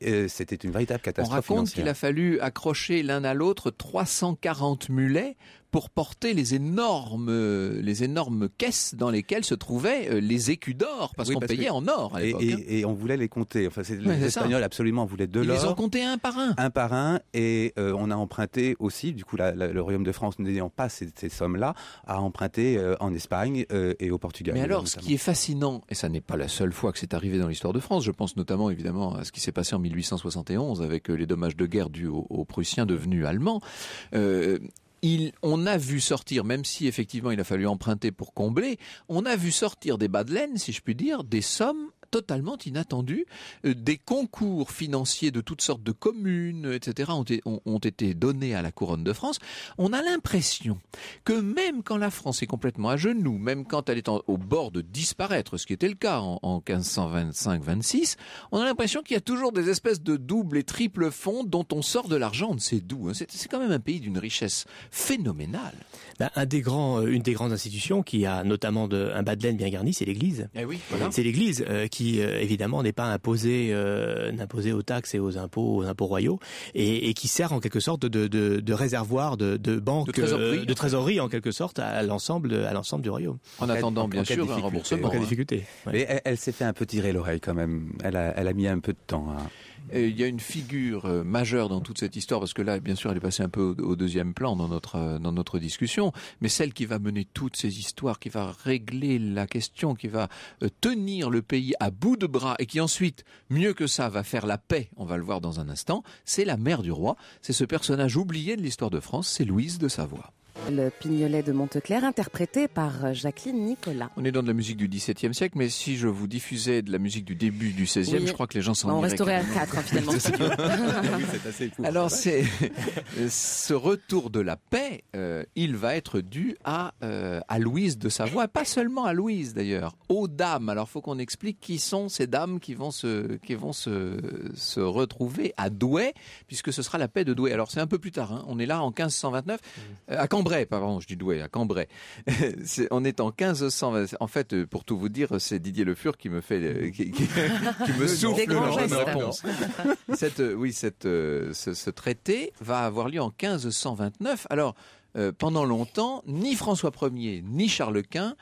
c'était une véritable catastrophe financière. On raconte qu'il a fallu accrocher l'un à l'autre 340 mulets pour porter les énormes caisses dans lesquelles se trouvaient les écus d'or, parce qu'on payait en or à l'époque. Et on voulait les compter. Enfin, les Espagnols absolument voulaient de l'or. Ils les ont comptés un par un. Un par un, et on a emprunté aussi, du coup le Royaume de France n'ayant pas ces sommes-là, à emprunter en Espagne et au Portugal. Mais alors, notamment. Ce qui est fascinant, et ça n'est pas la seule fois que c'est arrivé dans l'histoire de France, je pense notamment évidemment à ce qui s'est passé en 1871 avec les dommages de guerre dus aux Prussiens devenus allemands, on a vu sortir, même si effectivement il a fallu emprunter pour combler, on a vu sortir des bas de laine, si je puis dire, des sommes totalement inattendues. Des concours financiers de toutes sortes de communes, etc. ont été donnés à la couronne de France. On a l'impression que même quand la France est complètement à genoux, même quand elle est au bord de disparaître, ce qui était le cas en 1525-26, on a l'impression qu'il y a toujours des espèces de doubles et triples fonds dont on sort de l'argent, on ne sait d'où. C'est quand même un pays d'une richesse phénoménale. Une des grandes institutions qui a notamment un bas de laine bien garni, c'est l'Église. Eh oui, voilà. C'est l'Église qui évidemment n'est pas imposée aux taxes et aux impôts royaux, et qui sert en quelque sorte de réservoir, de banque, de trésorerie en quelque sorte à l'ensemble du royaume. En attendant bien sûr un remboursement. En cas de difficulté. Ouais. Mais elle s'est fait un peu tirer l'oreille quand même. Elle a mis un peu de temps. Il y a une figure majeure dans toute cette histoire, parce que là bien sûr elle est passée un peu au deuxième plan dans notre discussion, mais celle qui va mener toutes ces histoires, qui va régler la question, qui va tenir le pays à bout de bras et qui ensuite, mieux que ça, va faire la paix, on va le voir dans un instant, c'est la mère du roi, c'est ce personnage oublié de l'histoire de France, c'est Louise de Savoie. Le Pignolet de Monteclerc, interprété par Jacqueline Nicolas. On est dans de la musique du XVIIe siècle, mais si je vous diffusais de la musique du début du XVIe, oui. Je crois que les gens s'en iraient. On resterait à 4, finalement. Oui, c'est assez court. Alors, ce retour de la paix, il va être dû à Louise de Savoie, pas seulement à Louise d'ailleurs, aux dames. Alors, faut qu'on explique qui sont ces dames qui vont se retrouver à Douai, puisque ce sera la paix de Douai. Alors, c'est un peu plus tard, hein. On est là en 1529, à Cambrai, pardon, je dis Douai, à Cambrai. On est en 1520. En fait, pour tout vous dire, c'est Didier Le Fur qui me fait, qui me souffle la réponse. Ce traité va avoir lieu en 1529. Alors, pendant longtemps, ni François Ier, ni Charles Quint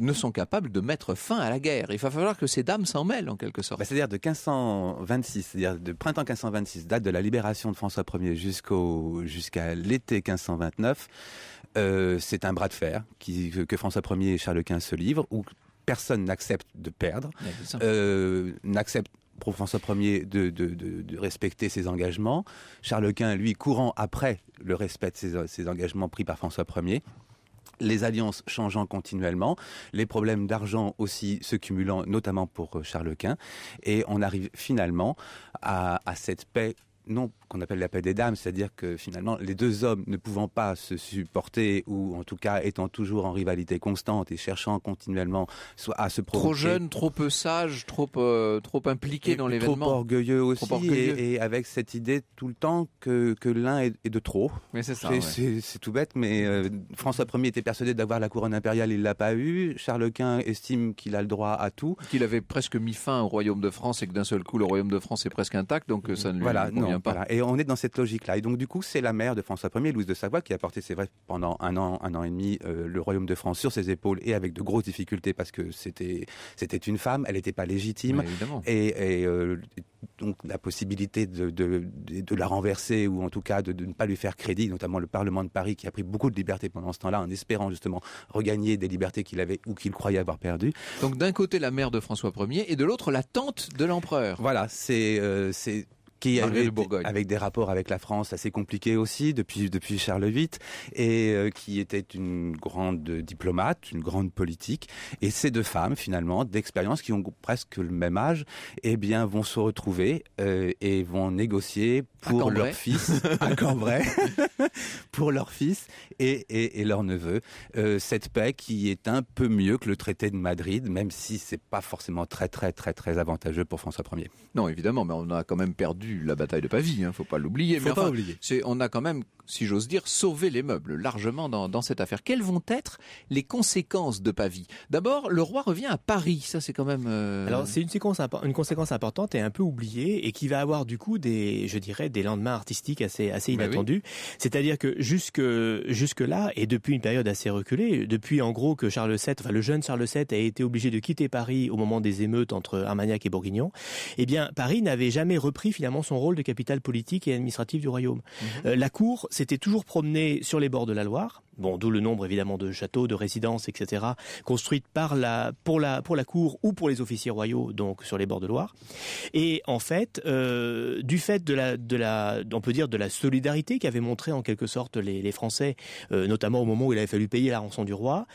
ne sont capables de mettre fin à la guerre. Il va falloir que ces dames s'en mêlent, en quelque sorte. C'est-à-dire de 1526, c'est-à-dire de printemps 1526, date de la libération de François Ier jusqu'à l'été 1529, c'est un bras de fer que François Ier et Charles Quint se livrent, où personne n'accepte de perdre, n'accepte pour François Ier de respecter ses engagements. Charles Quint, lui, courant après le respect de ses engagements pris par François Ier. Les alliances changeant continuellement, les problèmes d'argent aussi se cumulant, notamment pour Charles Quint. Et on arrive finalement à cette paix qu'on appelle la paix des dames, c'est-à-dire que finalement les deux hommes ne pouvant pas se supporter, ou en tout cas étant toujours en rivalité constante et cherchant continuellement soit à se provoquer. Trop jeune, trop peu sage, trop impliqué dans l'événement. Trop orgueilleux aussi, trop orgueilleux. Et avec cette idée tout le temps que l'un est de trop. Mais c'est ça. C'est tout bête, mais François Ier était persuadé d'avoir la couronne impériale, il l'a pas eu. Charles Quint estime qu'il a le droit à tout. Qu'il avait presque mis fin au Royaume de France et que d'un seul coup le Royaume de France est presque intact, donc ça ne lui convient pas. Voilà. Et on est dans cette logique-là. Et donc, du coup, c'est la mère de François Ier, Louise de Savoie, qui a porté, c'est vrai, pendant un an et demi, le Royaume de France sur ses épaules, et avec de grosses difficultés parce que c'était une femme, elle n'était pas légitime. Et donc, la possibilité de la renverser, ou en tout cas de ne pas lui faire crédit, notamment le Parlement de Paris qui a pris beaucoup de libertés pendant ce temps-là, en espérant justement regagner des libertés qu'il avait ou qu'il croyait avoir perdues. Donc, d'un côté, la mère de François Ier, et de l'autre, la tante de l'empereur. Voilà, c'est qui avait, avec des rapports avec la France assez compliqués aussi depuis Charles VIII, et qui était une grande diplomate, une grande politique, et ces deux femmes finalement d'expérience qui ont presque le même âge, eh bien vont se retrouver et vont négocier pour leur fils à Cambrai, pour leur fils et leur neveu, cette paix qui est un peu mieux que le traité de Madrid, même si c'est pas forcément très très très très avantageux pour François Ier. Non, évidemment, mais on a quand même perdu perdu la bataille de Pavie, hein, faut pas l'oublier. Faut mais pas enfin, oublier. On a quand même, si j'ose dire, sauvé les meubles largement dans cette affaire. Quelles vont être les conséquences de Pavie ? D'abord, le roi revient à Paris. Ça, c'est quand même. Alors, c'est une conséquence importante et un peu oubliée et qui va avoir du coup des lendemains artistiques assez inattendus. Oui. C'est-à-dire que jusque là et depuis une période assez reculée, depuis en gros que Charles VII, enfin le jeune Charles VII a été obligé de quitter Paris au moment des émeutes entre Armagnac et Bourguignon, eh bien Paris n'avait jamais repris finalement son rôle de capitale politique et administrative du royaume. La cour s'était toujours promenée sur les bords de la Loire. Bon, d'où le nombre évidemment de châteaux, de résidences, etc. construites pour la cour ou pour les officiers royaux, donc sur les bords de Loire. Et en fait, du fait de la solidarité qu'avaient montré en quelque sorte les Français, notamment au moment où il avait fallu payer la rançon du roi,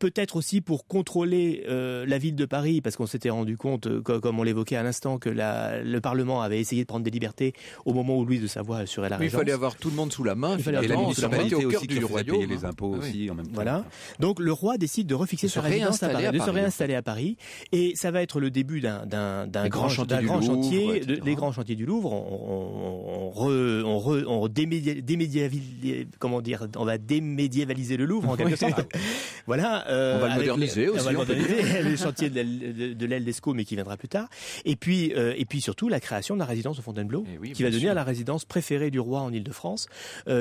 peut-être aussi pour contrôler la ville de Paris, parce qu'on s'était rendu compte, comme on l'évoquait à l'instant, que le Parlement avait essayé de prendre des libertés au moment où Louis de Savoie assurait la régence. Il fallait avoir tout le monde sous la main. Il fallait avoir tout le monde au cœur du royaume. Impôts aussi en même temps. Voilà. Donc le roi décide de refixer sa résidence à Paris, de se réinstaller à Paris, et ça va être le début d'un grand chantier du Louvre. On va démédiévaliser le Louvre en quelque sorte. Voilà. On va le moderniser aussi. On va le moderniser. Le chantier de l'aile d'Escaut, mais qui viendra plus tard. Et puis surtout la création de la résidence de Fontainebleau, qui va devenir la résidence préférée du roi en Île-de-France,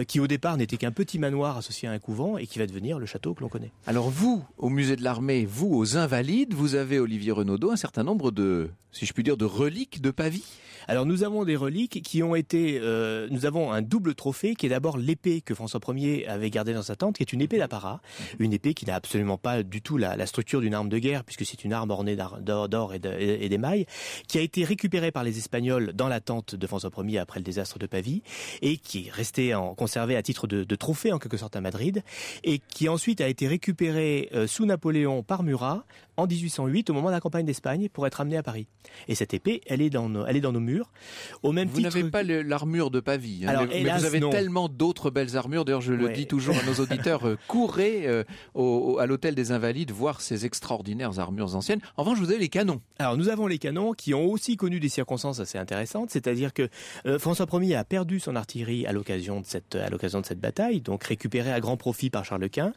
qui au départ n'était qu'un petit manoir associé à un couvent et qui va devenir le château que l'on connaît. Alors vous, au musée de l'Armée, vous aux Invalides, vous avez, Olivier Renaudot, un certain nombre de, si je puis dire, de reliques de Pavie. Alors nous avons des reliques qui ont été... nous avons un double trophée qui est d'abord l'épée que François Ier avait gardée dans sa tente, qui est une épée d'apparat, une épée qui n'a absolument pas du tout la structure d'une arme de guerre, puisque c'est une arme ornée d'or et d'émail, qui a été récupérée par les Espagnols dans la tente de François Ier après le désastre de Pavie, et qui est restée conservée à titre de trophée en quelque sorte à Madrid, et qui ensuite a été récupérée sous Napoléon par Murat en 1808 au moment de la campagne d'Espagne pour être amenée à Paris. Et cette épée, elle est dans nos murs. Au même titre, vous n'avez pas l'armure de Pavie, hein, alors, mais hélas, vous avez tellement d'autres belles armures. D'ailleurs, je le dis toujours à nos auditeurs, courez à l'hôtel des Invalides voir ces extraordinaires armures anciennes. En revanche, vous avez les canons. Alors, nous avons les canons qui ont aussi connu des circonstances assez intéressantes, c'est-à-dire que François Ier a perdu son artillerie à l'occasion de cette bataille, donc récupérée à grand profit par Charles Quint.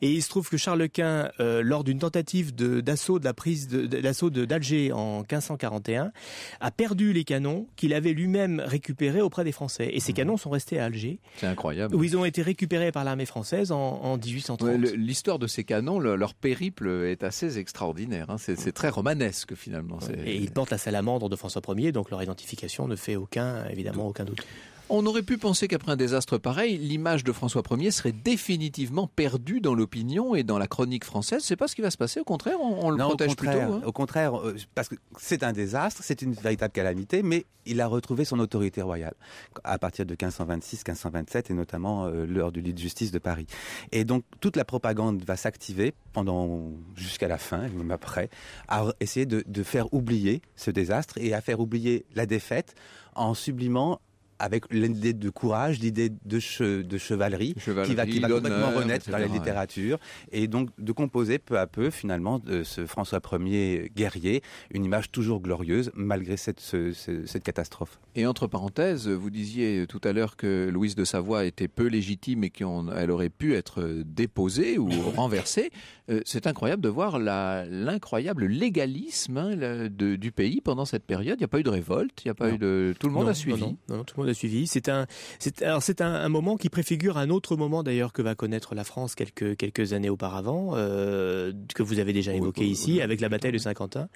Et il se trouve que Charles Quint, lors d'une tentative d'assaut d'Alger en 1541, a perdu les canons qu'il avait lui-même récupérés auprès des Français. Et ces canons sont restés à Alger. C'est incroyable. Où ils ont été récupérés par l'armée française en 1830. Ouais, l'histoire de ces canons, leur périple est assez extraordinaire, hein. C'est très romanesque finalement. Ouais. Et ils portent la salamandre de François Ier, donc leur identification ne fait évidemment aucun doute. On aurait pu penser qu'après un désastre pareil, l'image de François Ier serait définitivement perdue dans l'opinion et dans la chronique française. C'est pas ce qui va se passer. Au contraire, on le protège plutôt. Hein. Au contraire, parce que c'est un désastre, c'est une véritable calamité, mais il a retrouvé son autorité royale à partir de 1526, 1527 et notamment lors du lit de justice de Paris. Et donc toute la propagande va s'activer jusqu'à la fin, même après, à essayer de faire oublier ce désastre et à faire oublier la défaite en sublimant avec l'idée de courage, l'idée de chevalerie qui va complètement renaître dans la littérature, et donc de composer peu à peu finalement de ce François Ier guerrier, une image toujours glorieuse malgré cette catastrophe. Et entre parenthèses, vous disiez tout à l'heure que Louise de Savoie était peu légitime et qu'elle aurait pu être déposée ou renversée. C'est incroyable de voir l'incroyable légalisme, hein, du pays pendant cette période. Il n'y a pas eu de révolte, il n'y a pas eu de... Tout le monde a suivi. Non, tout le monde a suivi. C'est un moment qui préfigure un autre moment d'ailleurs que va connaître la France quelques années auparavant, que vous avez déjà évoqué ici, avec la bataille de Saint-Quentin,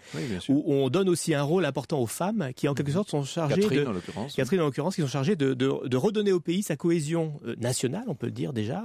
où on donne aussi un rôle important aux femmes qui en quelque sorte sont chargées, Catherine en l'occurrence, qui sont chargées de redonner au pays sa cohésion nationale, on peut le dire déjà,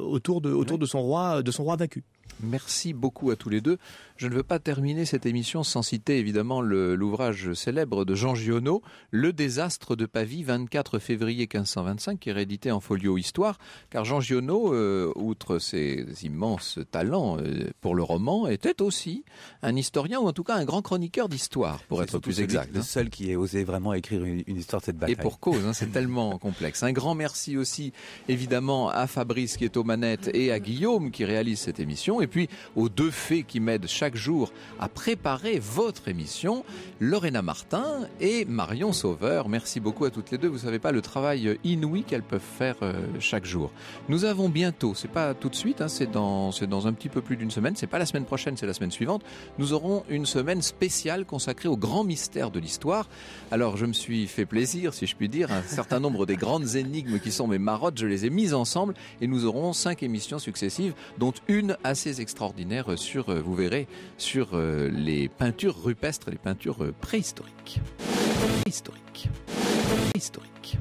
autour de son roi vaincu. Merci beaucoup à tous les deux. Je ne veux pas terminer cette émission sans citer évidemment l'ouvrage célèbre de Jean Giono, Le désastre de Pavie, 24 février 1525, qui est réédité en folio histoire, car Jean Giono, outre ses immenses talents pour le roman, était aussi un historien, ou en tout cas un grand chroniqueur d'histoire, pour être plus exact. C'est le seul qui ait osé vraiment écrire une histoire de cette bataille. Et pour cause, hein, c'est tellement complexe. Un grand merci aussi évidemment à Fabrice qui est aux manettes et à Guillaume qui réalise cette émission. et puis aux deux fées qui m'aident chaque jour à préparer votre émission, Lorena Martin et Marion Sauveur. Merci beaucoup à toutes les deux. Vous savez pas le travail inouï qu'elles peuvent faire chaque jour. Nous avons bientôt, c'est pas tout de suite, hein, c'est dans un petit peu plus d'une semaine, c'est pas la semaine prochaine, c'est la semaine suivante, nous aurons une semaine spéciale consacrée aux grands mystères de l'histoire. Alors je me suis fait plaisir, si je puis dire, un certain nombre des grandes énigmes qui sont mes marottes, je les ai mises ensemble et nous aurons 5 émissions successives, dont une assez extraordinaire sur, vous verrez, sur les peintures rupestres, les peintures préhistoriques. Historique. Historique.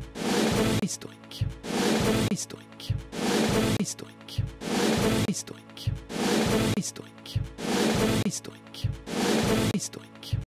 Historique. Historique. Historique. Historique. Historique. Historique. Historique.